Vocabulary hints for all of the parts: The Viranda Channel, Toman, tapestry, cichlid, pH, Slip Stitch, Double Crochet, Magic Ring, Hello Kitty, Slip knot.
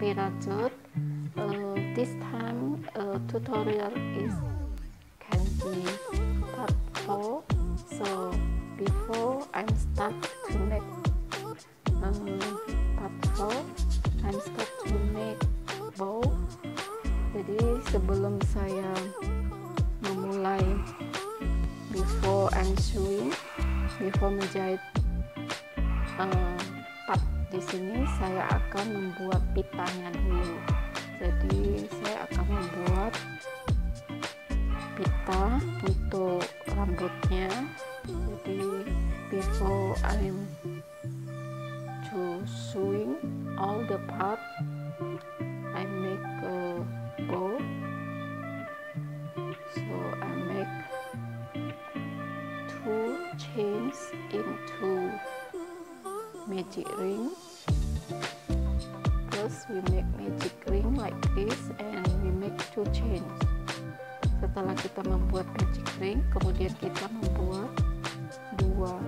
period. This time tutorial is can be part 4. So before I start to make part 4, I start to make bow. Jadi sebelum saya memulai, before I'm sewing, before menjahit part di sini, saya akan membuat pitanya dulu. Jadi saya akan membuat pita untuk rambutnya. Jadi before I'm to sewing all the part, I make a bow. So I make 2 chains into magic ring. First we make magic ring like this and we make 2 chains. Setelah kita membuat magic ring, kemudian kita membuat dua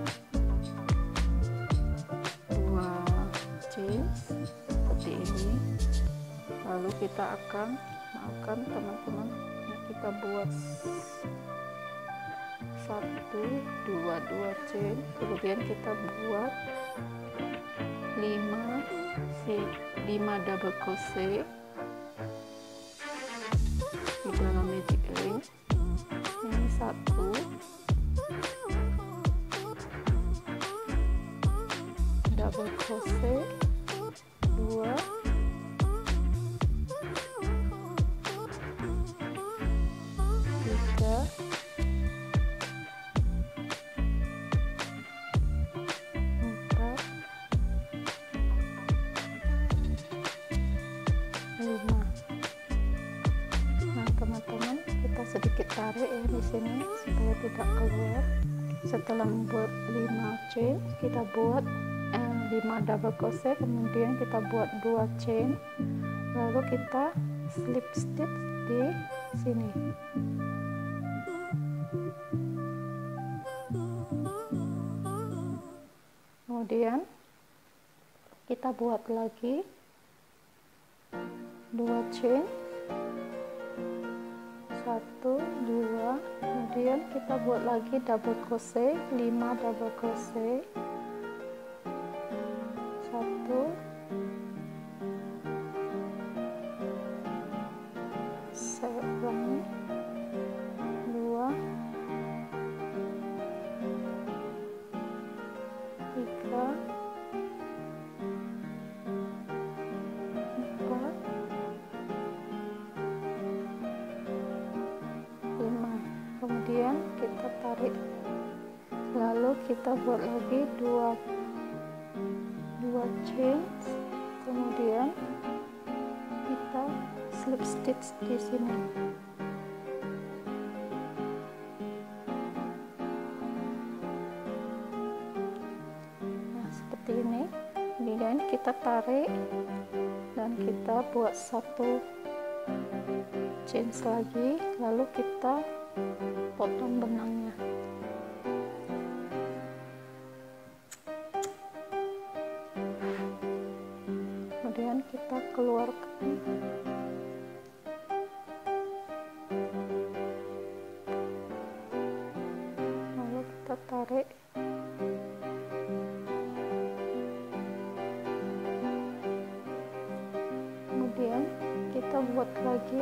chains seperti ini. Lalu kita akan teman-teman, kita buat 1, 2 chain, kemudian kita buat 5 double crochet di dalam magic ring. Ini 1, double crochet, 2, tarik ya di sini supaya tidak keluar. Setelah membuat 5 chain, kita buat 5 double crochet, kemudian kita buat 2 chain, lalu kita slip stitch di sini. Kemudian kita buat lagi 2 chain. 1, 2, kemudian kita buat lagi double crochet, 5 double crochet, 1, 2, 3. 5. Kemudian kita tarik, lalu kita buat lagi 2 chain, kemudian kita slip stitch di sini. Nah seperti ini, kemudian kita tarik dan kita buat 1 chain lagi, lalu kita potong benangnya. Kemudian kita keluarkan lalu kita tarik. Kemudian kita buat lagi,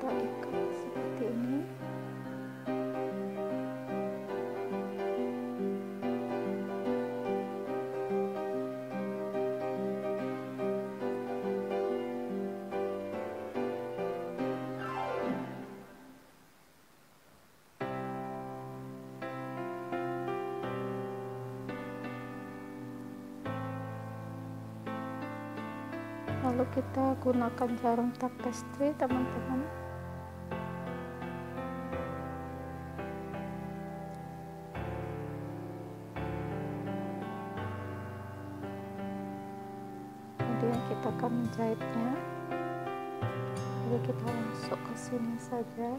kita ikat seperti ini. Lalu kita gunakan jarum tapestry, teman-teman. Kemudian kita akan menjahitnya. Jadi kita masuk ke sini saja.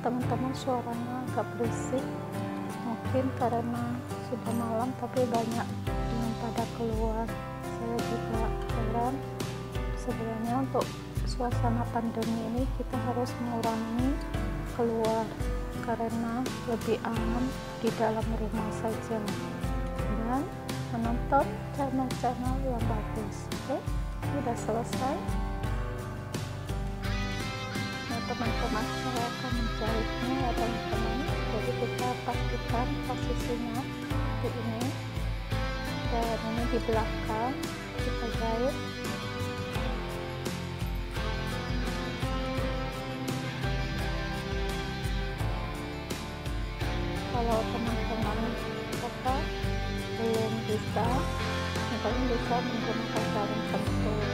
teman-teman suaranya agak berisik, mungkin karena sudah malam tapi banyak yang pada keluar. Saya juga heran. Sebenarnya untuk suasana pandemi ini kita harus mengurangi keluar karena lebih aman di dalam rumah saja dan menonton channel-channel yang bagus. Oke, sudah selesai. Nah teman-teman, saya akan menjahitnya ya teman-teman. Jadi kita pastikan posisinya seperti ini dan ini di belakang kita jahit. Kalau teman-teman kita belum bisa, kalian bisa menggunakan jarum pentul.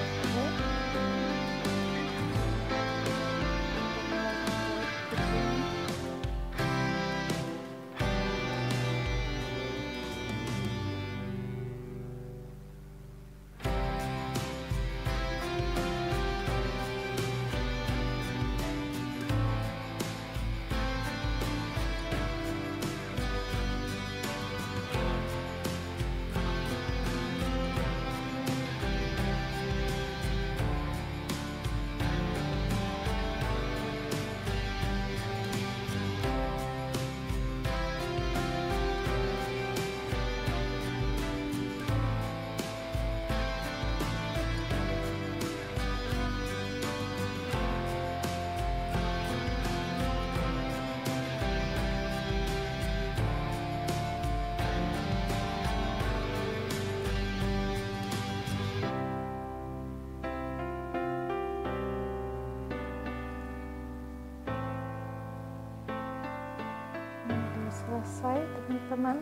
Selesai teman-teman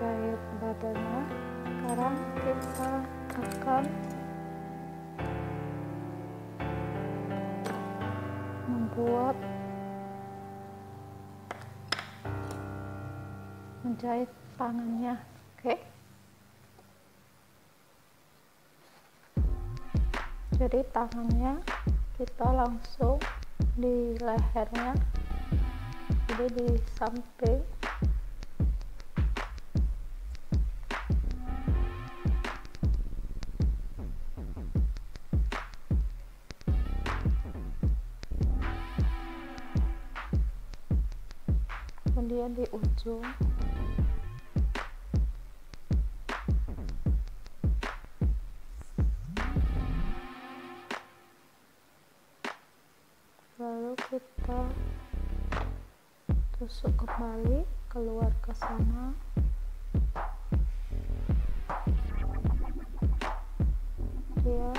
jahit badannya. Sekarang kita akan membuat menjahit tangannya. Oke, jadi tangannya kita langsung di lehernya, jadi di samping kemudian di ujung lalu kita tusuk kembali keluar ke sana. Dia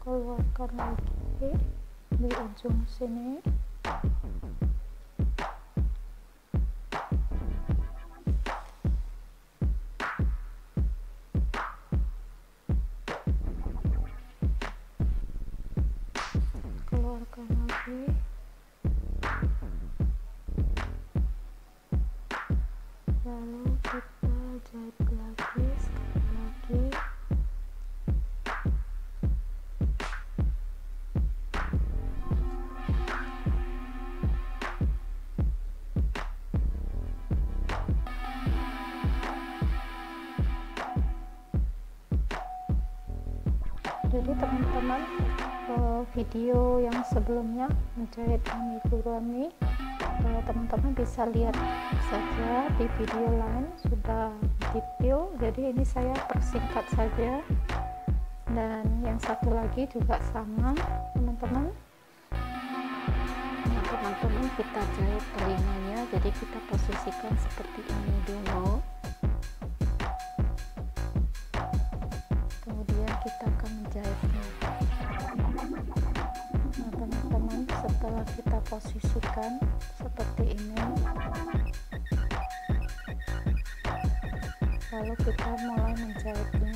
keluarkan lagi di ujung sini. Keluarkan lagi. Lalu kita jahit lagi, sekali lagi. Jadi teman-teman, video yang sebelumnya menjahit amigurumi, teman-teman bisa lihat saja di video lain, sudah detail. Jadi ini saya persingkat saja, dan yang satu lagi juga sama teman-teman. Nah teman-teman, kita jahit telinganya, jadi kita posisikan seperti ini dulu, kemudian kita akan menjahitnya. Nah teman-teman, setelah kita posisikan seperti ini, lalu kita mulai menjahitnya.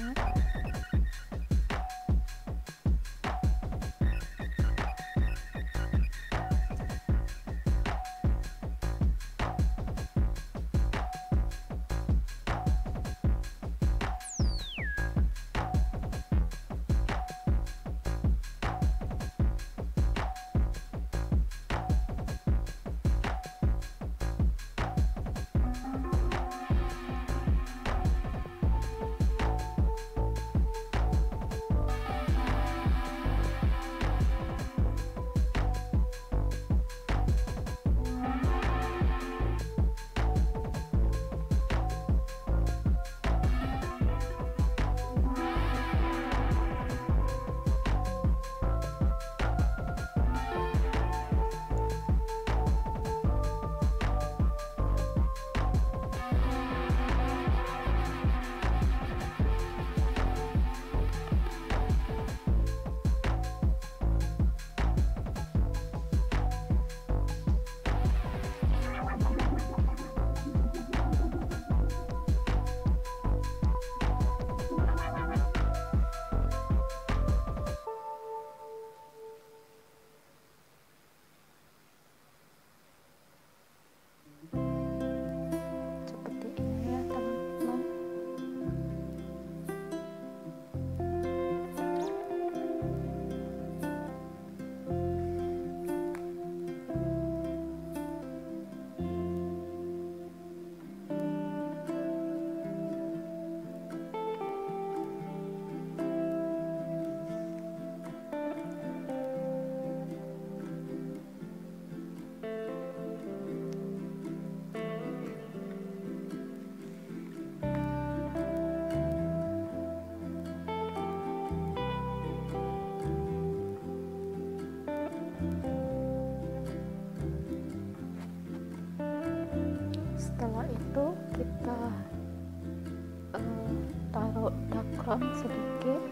belakang sedikit.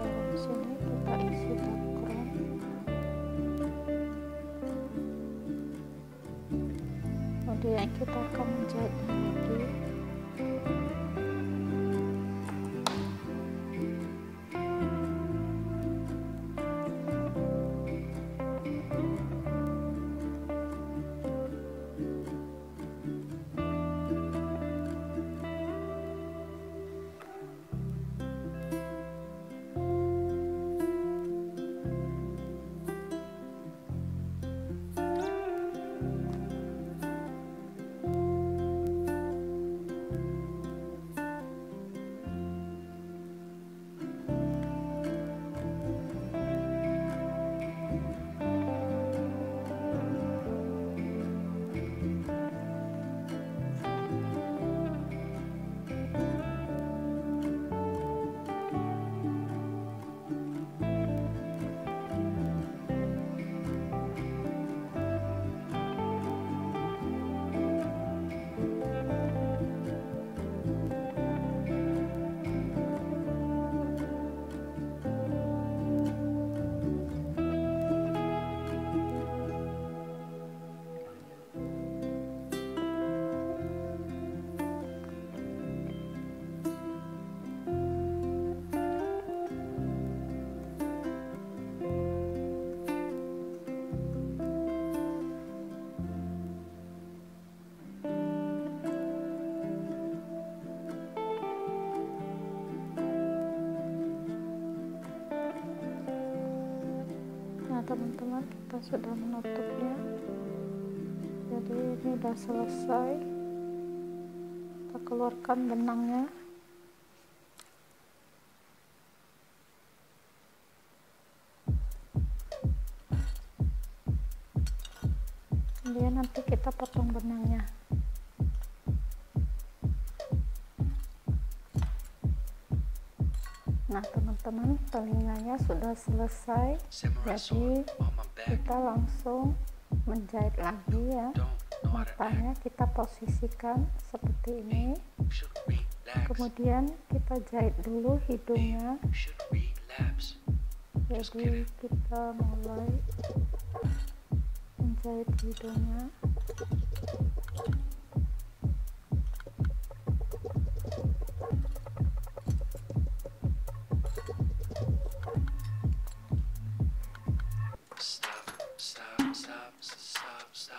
Dari sini kita isi background. Kemudian kita akan menjahitnya lagi. Teman-teman, kita sudah menutupnya, jadi ini sudah selesai. Kita keluarkan benangnya. Kemudian nanti kita potong benangnya. Nah teman-teman, telinganya sudah selesai, jadi kita langsung menjahit lagi ya. Matanya kita posisikan seperti ini, kemudian kita jahit dulu hidungnya. Jadi kita mulai menjahit hidungnya.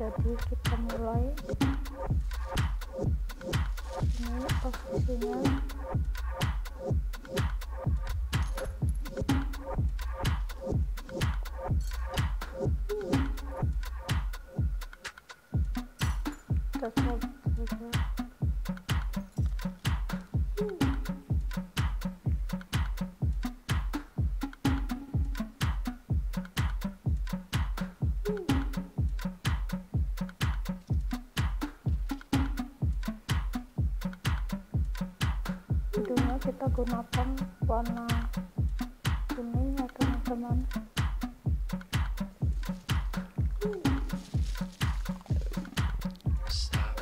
Jadi kita mulai ini posisinya. Kita gunakan warna kuning ya teman-teman. Stop.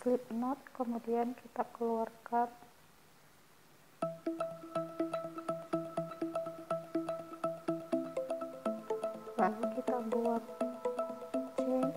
Slip knot, kemudian kita keluarkan lalu kita buat chain.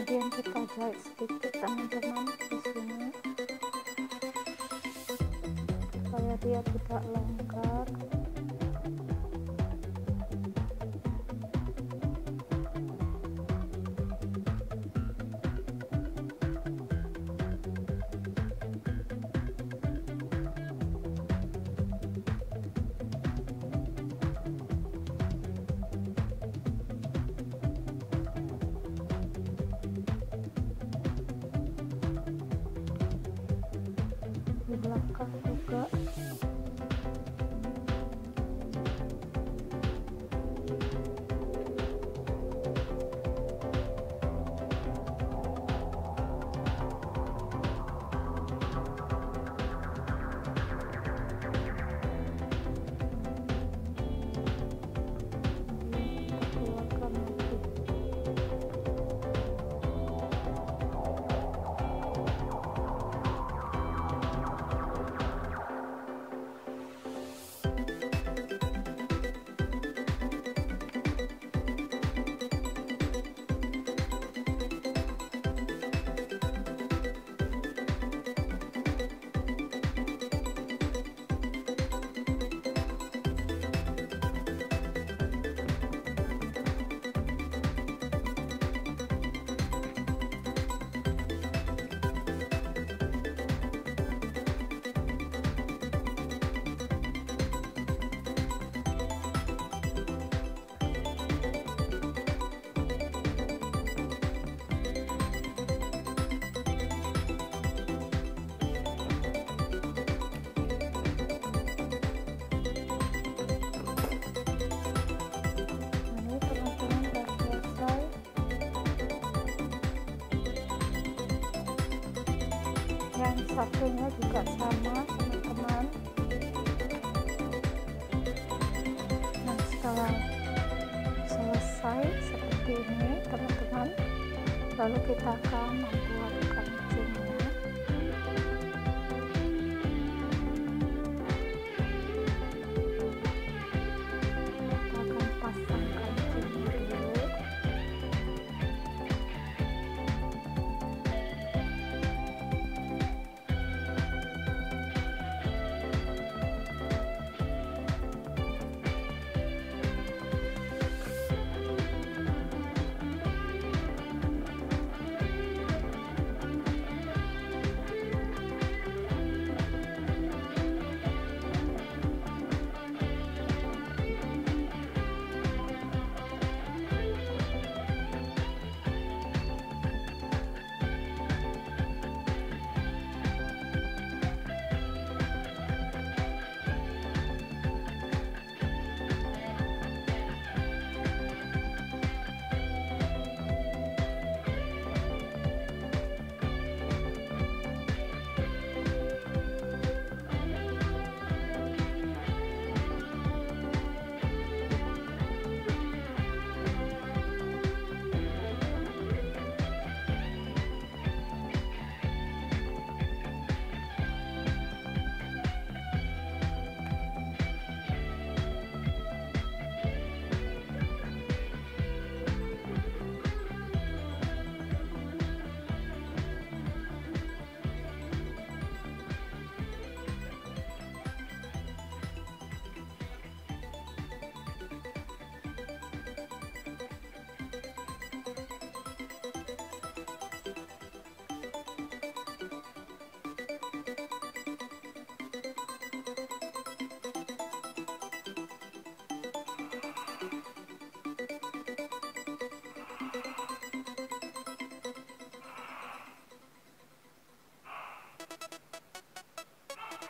Kemudian kita jahit sedikit teman-teman di sini supaya dia tidak longgar. yang satunya juga sama teman-teman. Nah, setelah selesai seperti ini teman-teman, lalu kita akan membuat kancingnya.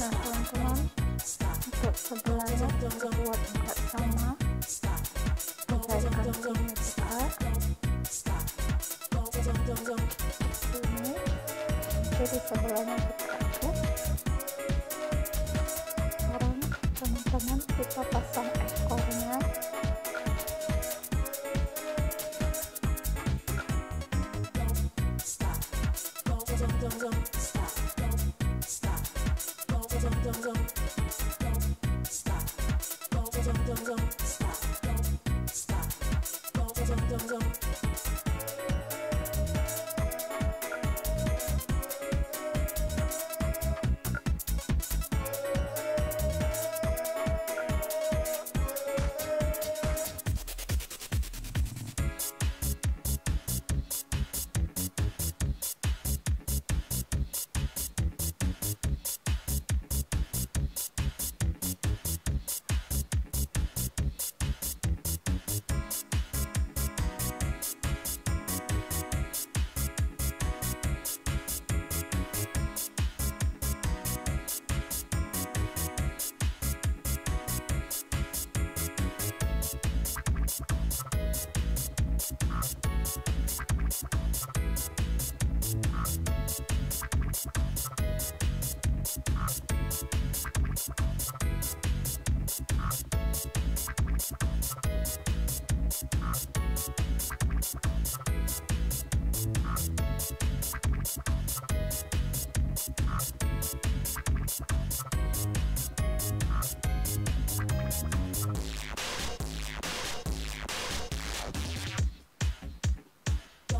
Nah teman-teman, untuk sebelahnya buat empat sama, jahit kancingnya juga ini, nanti di sebelahnya kita atas. Sekarang teman-teman kita pasang ekornya.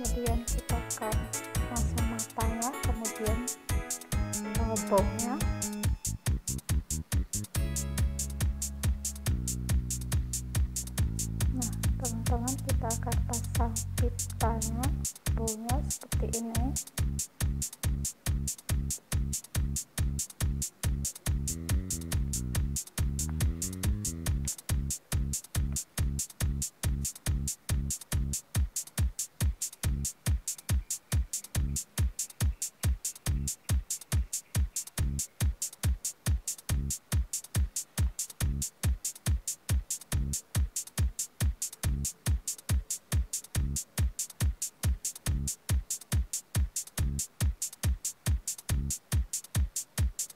Kemudian kita akan langsung matangnya, kemudian lobongnya. Nah teman-teman, kita akan pasang pipanya, baunya seperti ini.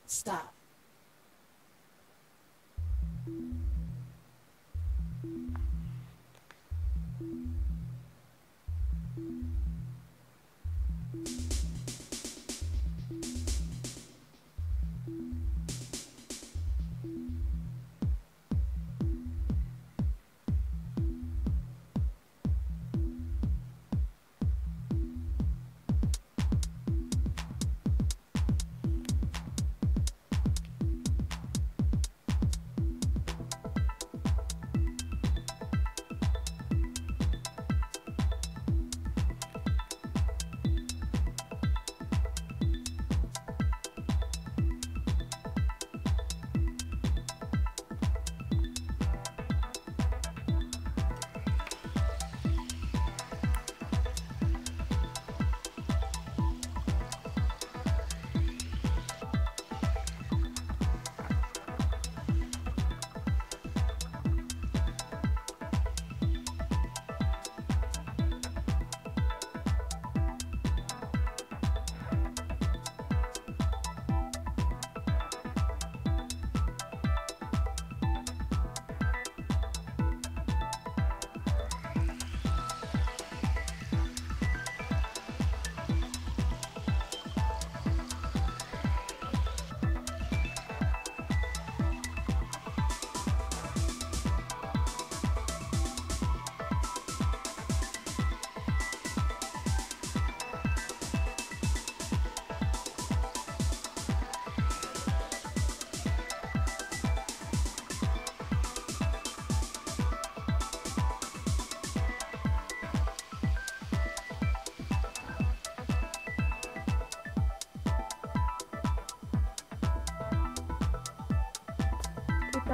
Stop.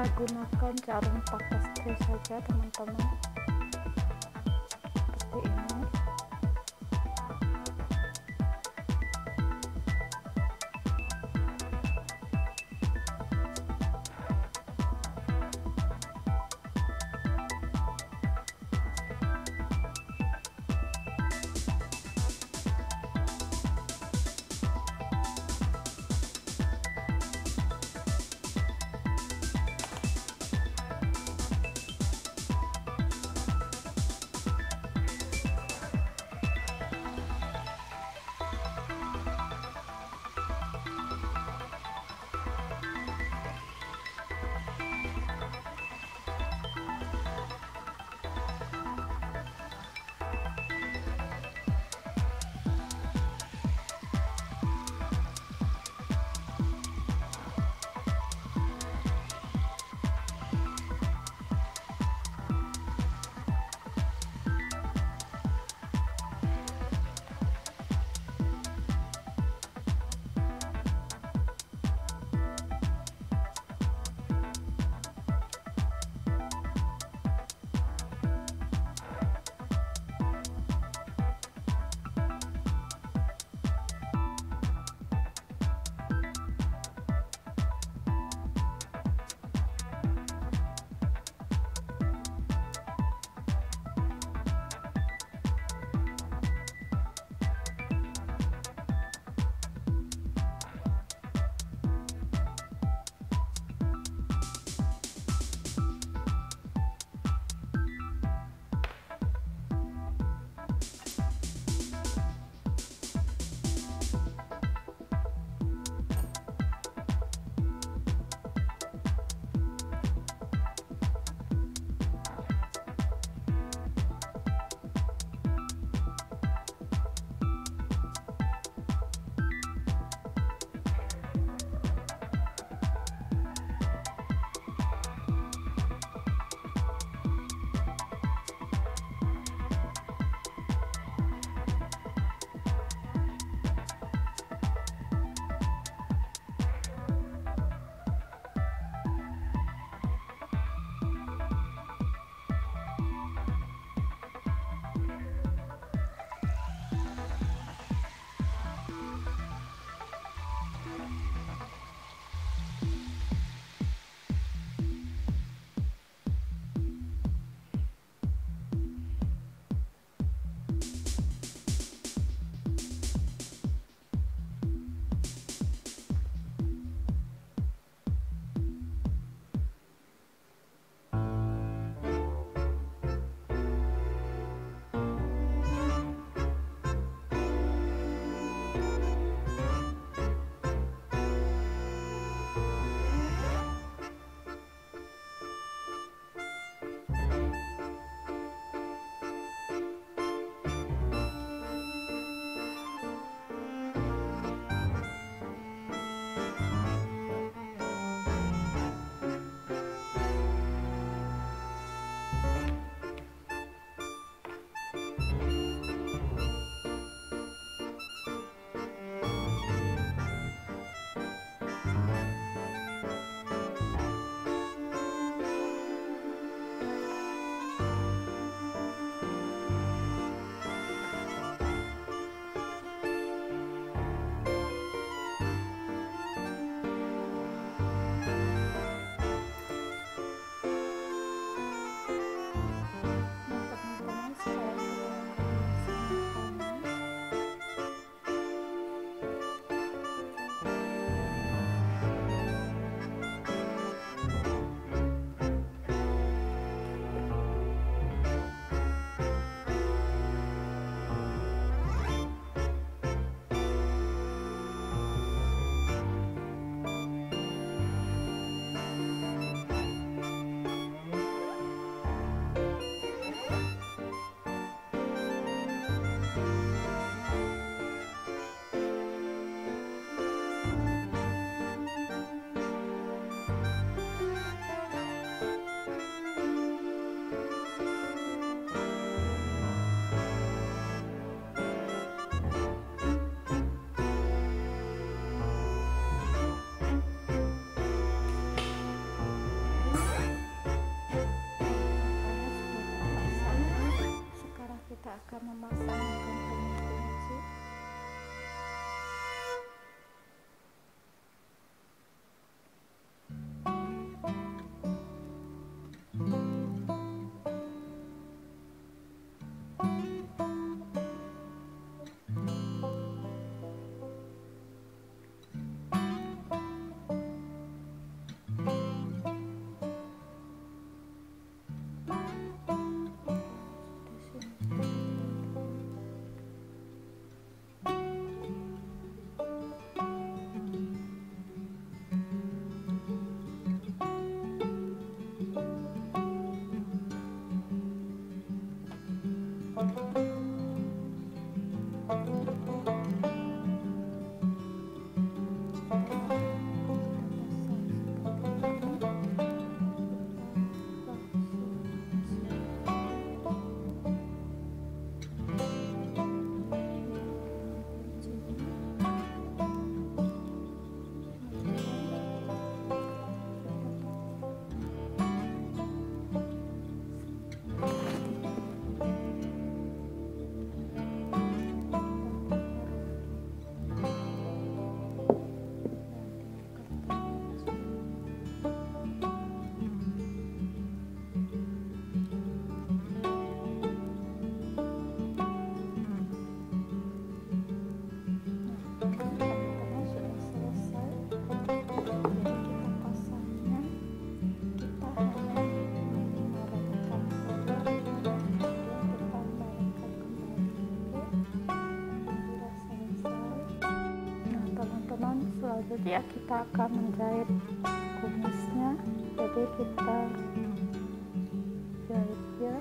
kita gunakan jarum tapestry saja teman-teman, seperti ini. tinggal memasang kunci. Jadi kita akan menjahit kumisnya. Jadi kita jahit ya.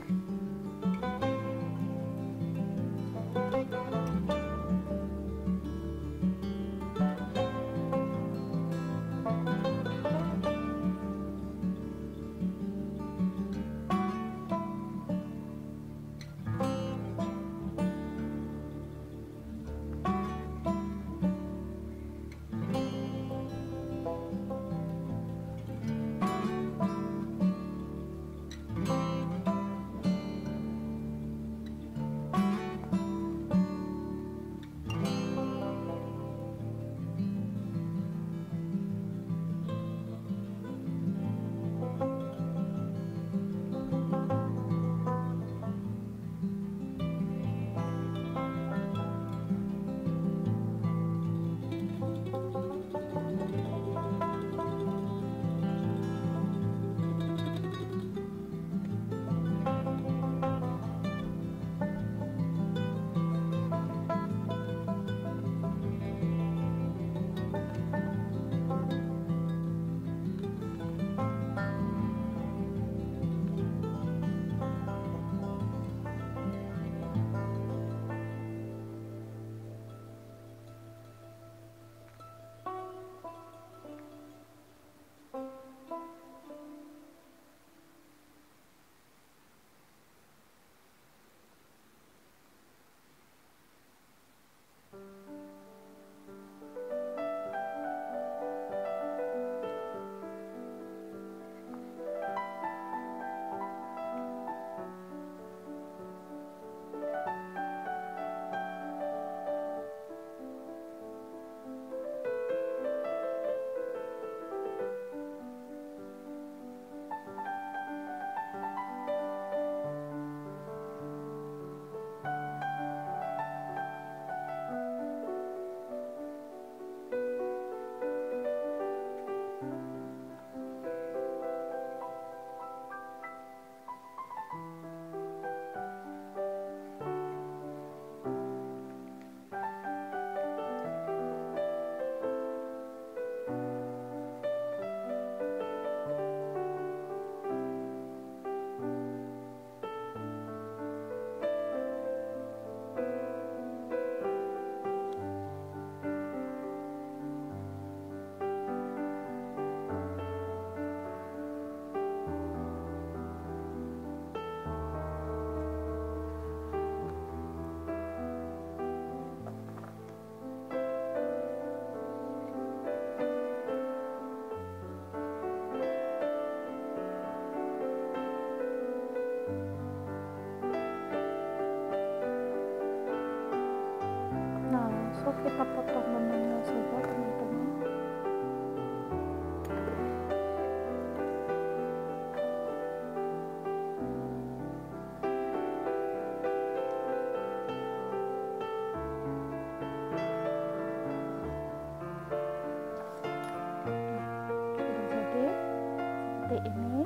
seperti ini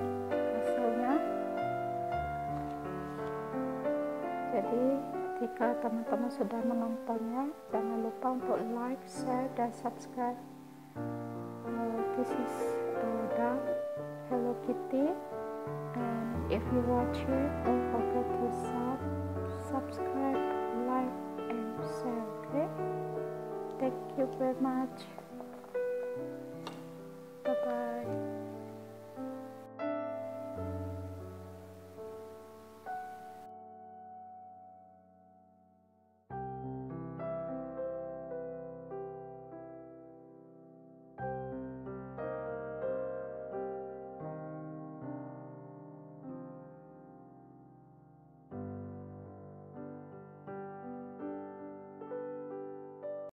hasilnya. Jadi jika teman-teman sudah menontonnya, jangan lupa untuk like, share, dan subscribe. This is the Hello Kitty, and if you watch it, don't forget to subscribe, like, and share. Okay? Thank you very much. Bye bye.